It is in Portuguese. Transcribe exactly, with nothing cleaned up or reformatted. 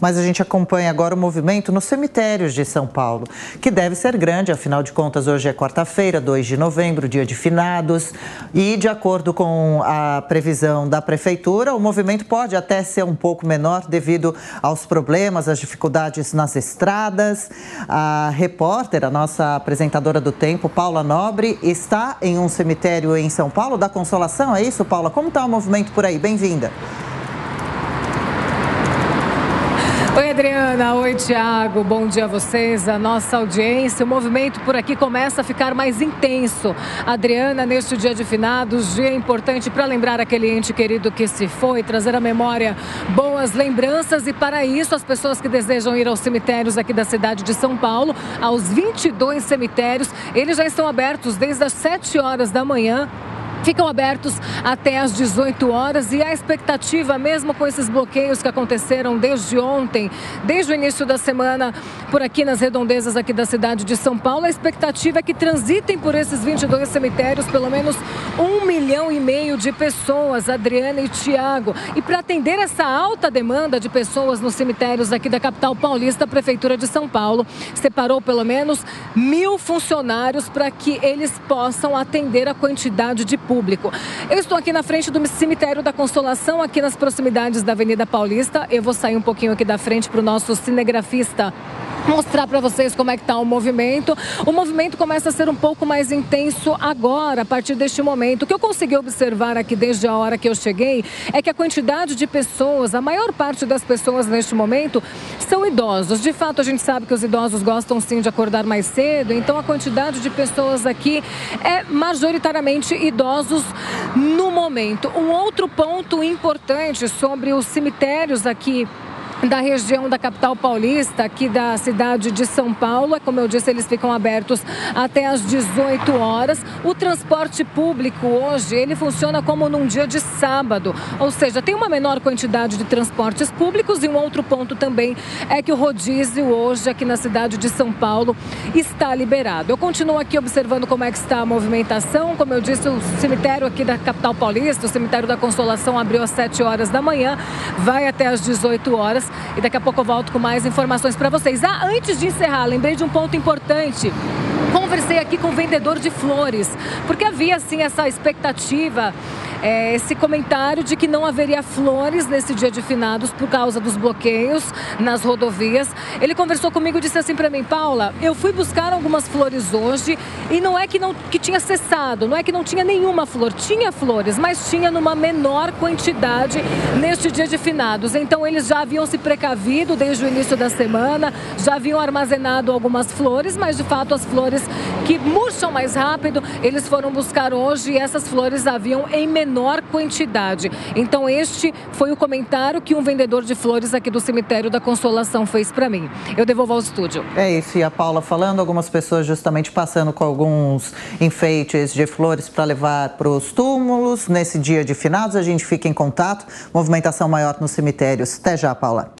Mas a gente acompanha agora o movimento nos cemitérios de São Paulo, que deve ser grande, afinal de contas hoje é quarta-feira, dois de novembro, dia de finados, e de acordo com a previsão da prefeitura, o movimento pode até ser um pouco menor devido aos problemas, às dificuldades nas estradas. A repórter, a nossa apresentadora do tempo, Paula Nobre, está em um cemitério em São Paulo, da Consolação, é isso, Paula? Como está o movimento por aí? Bem-vinda. Oi, Adriana. Oi, Tiago. Bom dia a vocês, a nossa audiência. O movimento por aqui começa a ficar mais intenso. Adriana, neste dia de finados, dia importante para lembrar aquele ente querido que se foi, trazer à memória boas lembranças. E para isso, as pessoas que desejam ir aos cemitérios aqui da cidade de São Paulo, aos vinte e dois cemitérios, eles já estão abertos desde as sete horas da manhã. Ficam abertos até às dezoito horas e a expectativa, mesmo com esses bloqueios que aconteceram desde ontem, desde o início da semana, por aqui nas redondezas aqui da cidade de São Paulo, a expectativa é que transitem por esses vinte e dois cemitérios pelo menos um milhão e meio de pessoas, Adriana e Tiago. E para atender essa alta demanda de pessoas nos cemitérios aqui da capital paulista, a Prefeitura de São Paulo separou pelo menos mil funcionários para que eles possam atender a quantidade de pessoas. Público. Eu estou aqui na frente do Cemitério da Consolação, aqui nas proximidades da Avenida Paulista. Eu vou sair um pouquinho aqui da frente para o nosso cinegrafista mostrar para vocês como é que está o movimento. O movimento começa a ser um pouco mais intenso agora, a partir deste momento. O que eu consegui observar aqui desde a hora que eu cheguei é que a quantidade de pessoas, a maior parte das pessoas neste momento, são idosos. De fato, a gente sabe que os idosos gostam sim de acordar mais cedo, então a quantidade de pessoas aqui é majoritariamente idosos no momento. Um outro ponto importante sobre os cemitérios aqui da região da capital paulista, aqui da cidade de São Paulo. Como eu disse, eles ficam abertos até às dezoito horas. O transporte público hoje, ele funciona como num dia de sábado, ou seja, tem uma menor quantidade de transportes públicos. E um outro ponto também é que o rodízio hoje aqui na cidade de São Paulo está liberado. Eu continuo aqui observando como é que está a movimentação. Como eu disse, o cemitério aqui da capital paulista, o Cemitério da Consolação, abriu às sete horas da manhã, vai até às dezoito horas. E daqui a pouco eu volto com mais informações para vocês. Ah, antes de encerrar, lembrei de um ponto importante. Conversei aqui com o vendedor de flores, porque havia assim essa expectativa, é, esse comentário de que não haveria flores nesse dia de finados por causa dos bloqueios nas rodovias. Ele conversou comigo e disse assim para mim: Paula, eu fui buscar algumas flores hoje e não é que, não, que tinha cessado, não é que não tinha nenhuma flor, tinha flores, mas tinha numa menor quantidade neste dia de finados. Então eles já haviam se precavido desde o início da semana, já haviam armazenado algumas flores, mas de fato as flores que murcham mais rápido, eles foram buscar hoje e essas flores haviam em menor quantidade. Então este foi o comentário que um vendedor de flores aqui do Cemitério da Consolação fez para mim. Eu devolvo ao estúdio. É isso, e a Paula falando, algumas pessoas justamente passando com alguns enfeites de flores para levar para os túmulos. Nesse dia de finados, a gente fica em contato. Movimentação maior nos cemitérios. Até já, Paula.